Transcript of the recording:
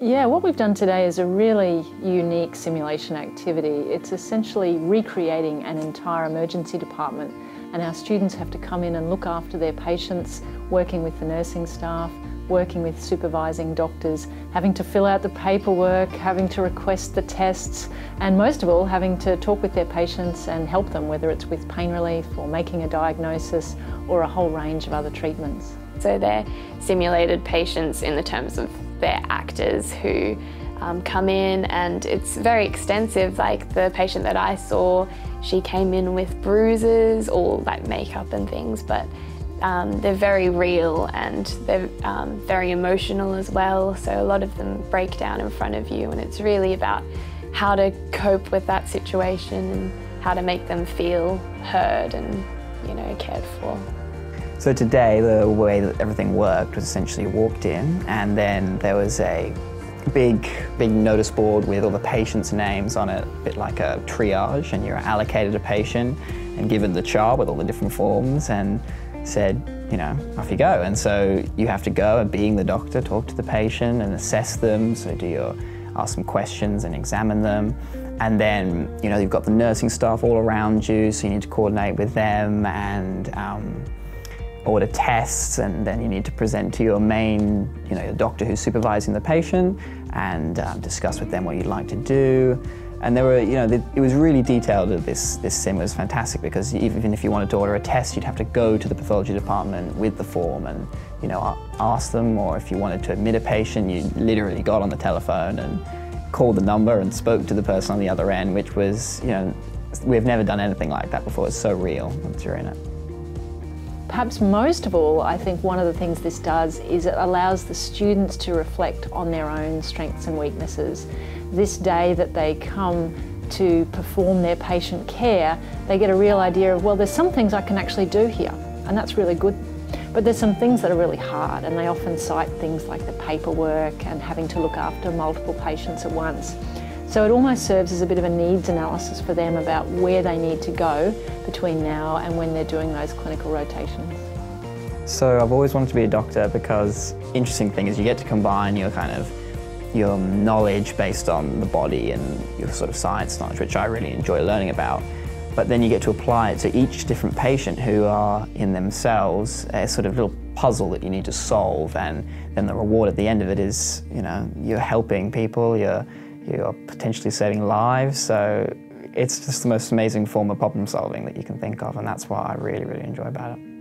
Yeah, what we've done today is a really unique simulation activity. It's essentially recreating an entire emergency department, and our students have to come in and look after their patients, working with the nursing staff, working with supervising doctors, having to fill out the paperwork, having to request the tests, and most of all, having to talk with their patients and help them, whether it's with pain relief or making a diagnosis or a whole range of other treatments. So they're simulated patients in the terms of they're actors who come in, and it's very extensive. Like the patient that I saw, she came in with bruises, all like makeup and things, but they're very real and they're very emotional as well. So a lot of them break down in front of you, and it's really about how to cope with that situation and how to make them feel heard and, you know, cared for. So today, the way that everything worked was essentially you walked in, and then there was a big notice board with all the patients' names on it, a bit like a triage, and you're allocated a patient and given the chart with all the different forms and said, you know, off you go. And so you have to go and, being the doctor, talk to the patient and assess them. So do you ask them questions and examine them. And then, you know, you've got the nursing staff all around you, so you need to coordinate with them and order tests, and then you need to present to your main, you know, your doctor who's supervising the patient, and discuss with them what you'd like to do. And there were, you know, it was really detailed. This sim was fantastic because even if you wanted to order a test, you'd have to go to the pathology department with the form and, you know, ask them. Or if you wanted to admit a patient, you literally got on the telephone and called the number and spoke to the person on the other end, which was, you know, we've never done anything like that before. It's so real once you're in it. Perhaps most of all, I think one of the things this does is it allows the students to reflect on their own strengths and weaknesses. This day that they come to perform their patient care, they get a real idea of, well, there's some things I can actually do here, and that's really good. But there's some things that are really hard, and they often cite things like the paperwork and having to look after multiple patients at once. So it almost serves as a bit of a needs analysis for them about where they need to go between now and when they're doing those clinical rotations. So I've always wanted to be a doctor because interesting thing is you get to combine your your knowledge based on the body and your sort of science knowledge, which I really enjoy learning about, but then you get to apply it to each different patient, who are in themselves a sort of little puzzle that you need to solve, and then the reward at the end of it is, you know, you're helping people, you're potentially saving lives. So it's just the most amazing form of problem solving that you can think of, and that's what I really, really enjoy about it.